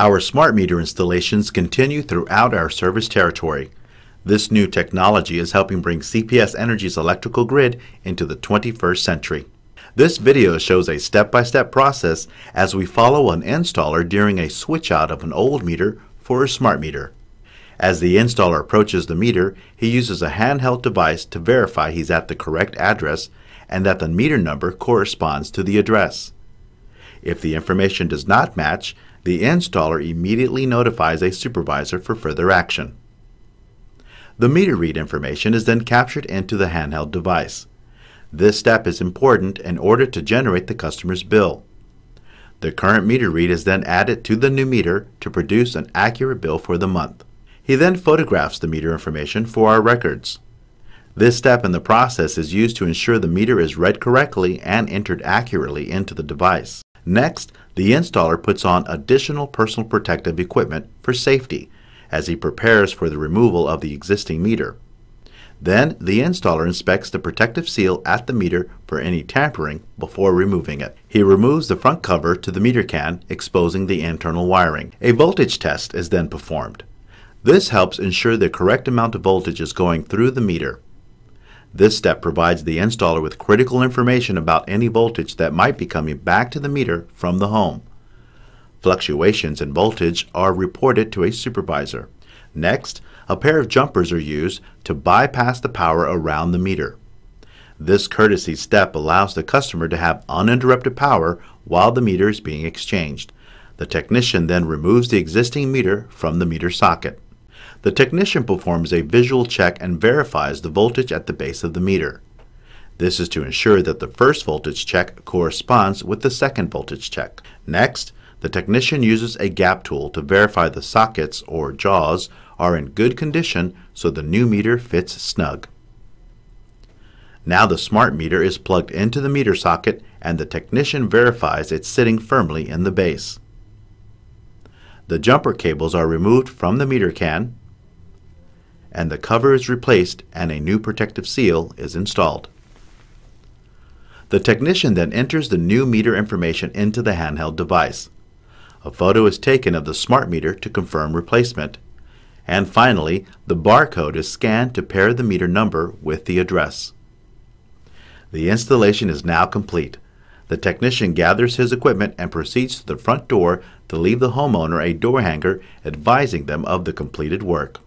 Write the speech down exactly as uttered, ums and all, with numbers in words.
Our smart meter installations continue throughout our service territory. This new technology is helping bring C P S Energy's electrical grid into the twenty-first century. This video shows a step-by-step process as we follow an installer during a switch out of an old meter for a smart meter. As the installer approaches the meter, he uses a handheld device to verify he's at the correct address and that the meter number corresponds to the address. If the information does not match, the installer immediately notifies a supervisor for further action. The meter read information is then captured into the handheld device. This step is important in order to generate the customer's bill. The current meter read is then added to the new meter to produce an accurate bill for the month. He then photographs the meter information for our records. This step in the process is used to ensure the meter is read correctly and entered accurately into the device. Next, the installer puts on additional personal protective equipment for safety as he prepares for the removal of the existing meter. Then, the installer inspects the protective seal at the meter for any tampering before removing it. He removes the front cover to the meter can, exposing the internal wiring. A voltage test is then performed. This helps ensure the correct amount of voltage is going through the meter. This step provides the installer with critical information about any voltage that might be coming back to the meter from the home. Fluctuations in voltage are reported to a supervisor. Next, a pair of jumpers are used to bypass the power around the meter. This courtesy step allows the customer to have uninterrupted power while the meter is being exchanged. The technician then removes the existing meter from the meter socket. The technician performs a visual check and verifies the voltage at the base of the meter. This is to ensure that the first voltage check corresponds with the second voltage check. Next, the technician uses a gap tool to verify the sockets or jaws are in good condition so the new meter fits snug. Now the smart meter is plugged into the meter socket and the technician verifies it's sitting firmly in the base. The jumper cables are removed from the meter can and the cover is replaced and a new protective seal is installed. The technician then enters the new meter information into the handheld device. A photo is taken of the smart meter to confirm replacement. And finally, the barcode is scanned to pair the meter number with the address. The installation is now complete. The technician gathers his equipment and proceeds to the front door to leave the homeowner a door hanger advising them of the completed work.